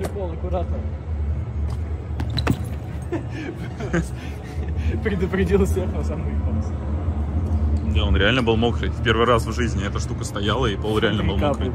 Лепол, аккуратно. Предупредил всех, но сам выехался. Да, он реально был мокрый. В первый раз в жизни эта штука стояла, и пол реально был мокрый.